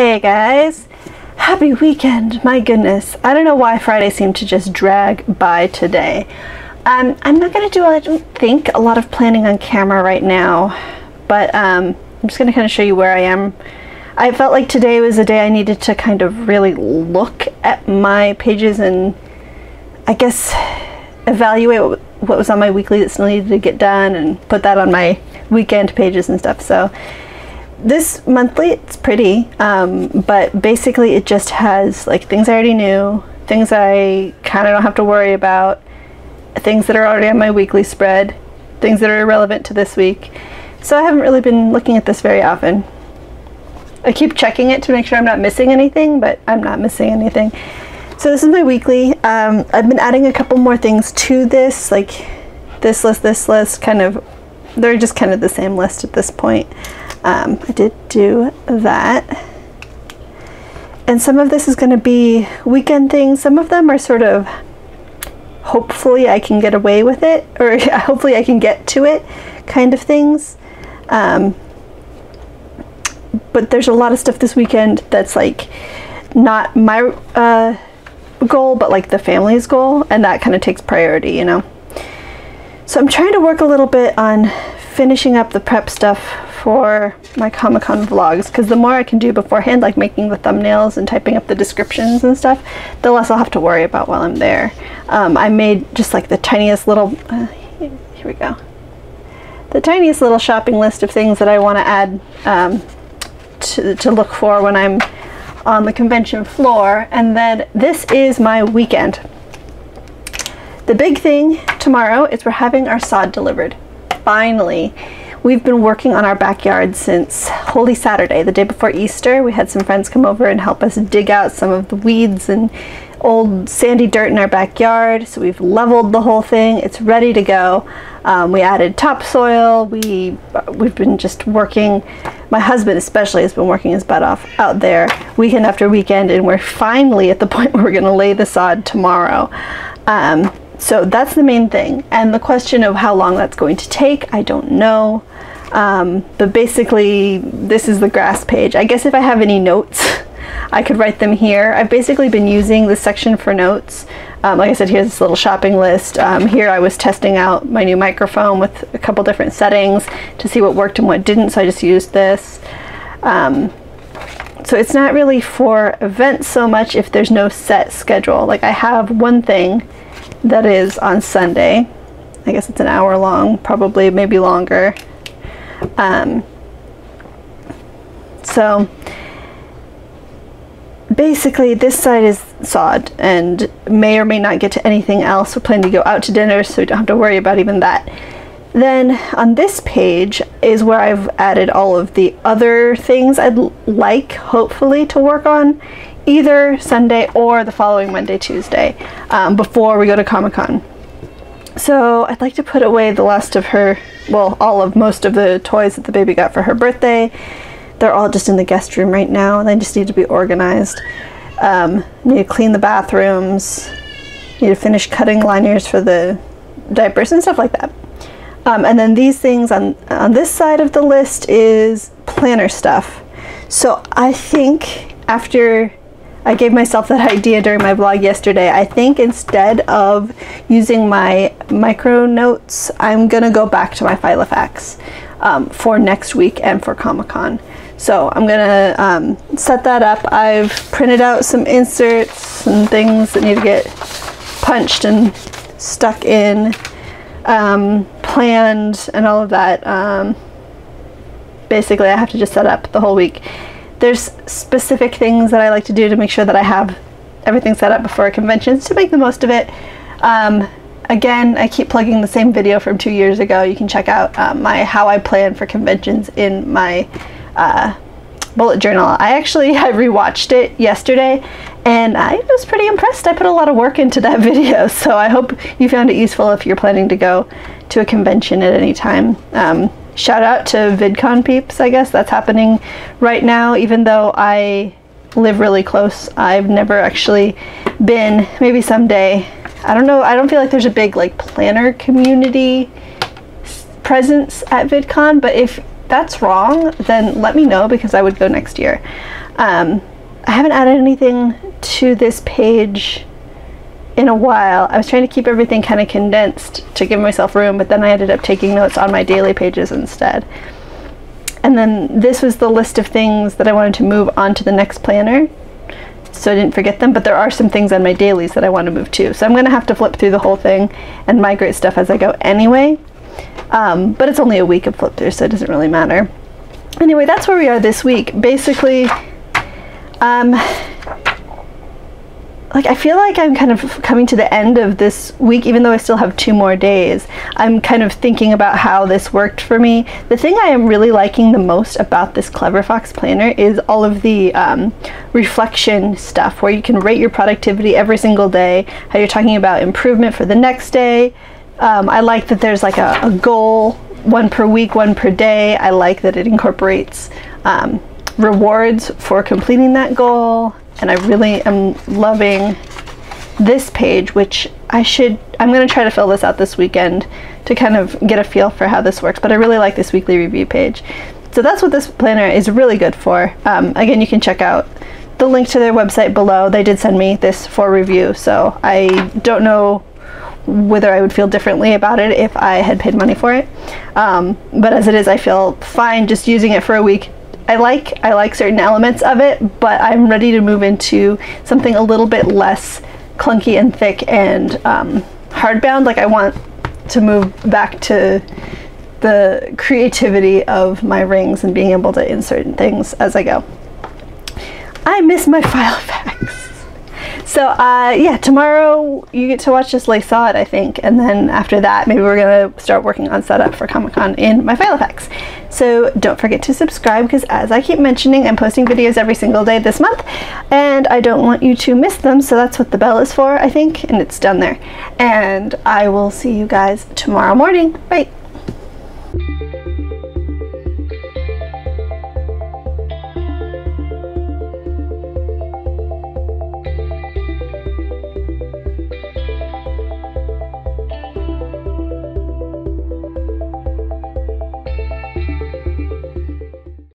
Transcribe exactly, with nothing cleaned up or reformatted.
Hey guys, happy weekend. My goodness, I don't know why Friday seemed to just drag by today. Um, I'm not gonna do, I don't think, a lot of planning on camera right now, but um, I'm just gonna kind of show you where I am. I felt like today was a day I needed to kind of really look at my pages and I guess evaluate what, what was on my weekly that still needed to get done and put that on my weekend pages and stuff. So this monthly, it's pretty, um, but basically it just has like things I already knew, things I kind of don't have to worry about, things that are already on my weekly spread, things that are irrelevant to this week. So I haven't really been looking at this very often. I keep checking it to make sure I'm not missing anything, but I'm not missing anything. So this is my weekly. Um, I've been adding a couple more things to this, like this list, this list, kind of, they're just kind of the same list at this point. Um, I did do that. And some of this is gonna be weekend things. Some of them are sort of, hopefully I can get away with it, or hopefully I can get to it kind of things. Um, but there's a lot of stuff this weekend that's like not my uh, goal, but like the family's goal, and that kind of takes priority, you know? So I'm trying to work a little bit on finishing up the prep stuff for my Comic-Con vlogs, because the more I can do beforehand, like making the thumbnails and typing up the descriptions and stuff, the less I'll have to worry about while I'm there. Um, I made just like the tiniest little, uh, here we go, the tiniest little shopping list of things that I want to add um, to, to look for when I'm on the convention floor, and then this is my weekend. The big thing tomorrow is we're having our sod delivered, finally. We've been working on our backyard since Holy Saturday, the day before Easter. We had some friends come over and help us dig out some of the weeds and old sandy dirt in our backyard. So we've leveled the whole thing. It's ready to go. Um, we added topsoil. We, we've been just working. My husband especially has been working his butt off out there weekend after weekend, and we're finally at the point where we're gonna lay the sod tomorrow. Um, so that's the main thing. And the question of how long that's going to take, I don't know. Um, but basically, this is the grass page. I guess if I have any notes, I could write them here. I've basically been using this section for notes. Um, like I said, here's this little shopping list. Um, here I was testing out my new microphone with a couple different settings to see what worked and what didn't, so I just used this. Um, so it's not really for events so much if there's no set schedule. Like I have one thing that is on Sunday. I guess it's an hour long, probably, maybe longer. Um, so basically this side is sod and may or may not get to anything else. We're planning to go out to dinner, so we don't have to worry about even that. Then on this page is where I've added all of the other things I'd like, hopefully, to work on either Sunday or the following Monday, Tuesday, um, before we go to Comic-Con. So I'd like to put away the last of her, well, all of most of the toys that the baby got for her birthday. They're all just in the guest room right now, and they just need to be organized. Um, need to clean the bathrooms, need to finish cutting liners for the diapers and stuff like that. Um, and then these things on, on this side of the list is planner stuff. So I think after I gave myself that idea during my vlog yesterday, I think instead of using my micro notes, I'm gonna go back to my Filofax um, for next week and for Comic-Con. So I'm gonna um, set that up. I've printed out some inserts and things that need to get punched and stuck in, um, planned and all of that. Um, basically, I have to just set up the whole week. There's specific things that I like to do to make sure that I have everything set up before conventions to make the most of it. Um, again, I keep plugging the same video from two years ago. You can check out uh, my how I plan for conventions in my uh, bullet journal. I actually I rewatched it yesterday and I was pretty impressed. I put a lot of work into that video, so I hope you found it useful if you're planning to go to a convention at any time. Um, Shout out to VidCon peeps, I guess. That's happening right now, even though I live really close. I've never actually been, maybe someday. I don't know, I don't feel like there's a big like planner community presence at VidCon, but if that's wrong, then let me know because I would go next year. Um, I haven't added anything to this page in a while. I was trying to keep everything kind of condensed to give myself room, but then I ended up taking notes on my daily pages instead. And then this was the list of things that I wanted to move on to the next planner, so I didn't forget them, but there are some things on my dailies that I want to move to. So I'm going to have to flip through the whole thing and migrate stuff as I go anyway. Um, but it's only a week of flip through, so it doesn't really matter. Anyway, that's where we are this week. Basically, um, like I feel like I'm kind of coming to the end of this week, even though I still have two more days. I'm kind of thinking about how this worked for me. The thing I am really liking the most about this Clever Fox planner is all of the um, reflection stuff, where you can rate your productivity every single day, how you're talking about improvement for the next day. Um, I like that there's like a, a goal, one per week, one per day. I like that it incorporates um, rewards for completing that goal. And I really am loving this page, which I should, I'm going to try to fill this out this weekend to kind of get a feel for how this works, but I really like this weekly review page. So that's what this planner is really good for. Um, again, you can check out the link to their website below. They did send me this for review, so I don't know whether I would feel differently about it if I had paid money for it. Um, but as it is, I feel fine just using it for a week. I like I like certain elements of it, but I'm ready to move into something a little bit less clunky and thick and um, hardbound. Like I want to move back to the creativity of my rings and being able to insert things as I go. I miss my Filofax. So uh, yeah, tomorrow you get to watch this Lay Saw It, I think, and then after that maybe we're gonna start working on setup for Comic-Con in my Filofax. So don't forget to subscribe, because as I keep mentioning, I'm posting videos every single day this month and I don't want you to miss them, so that's what the bell is for, I think, and it's down there. And I will see you guys tomorrow morning. Bye!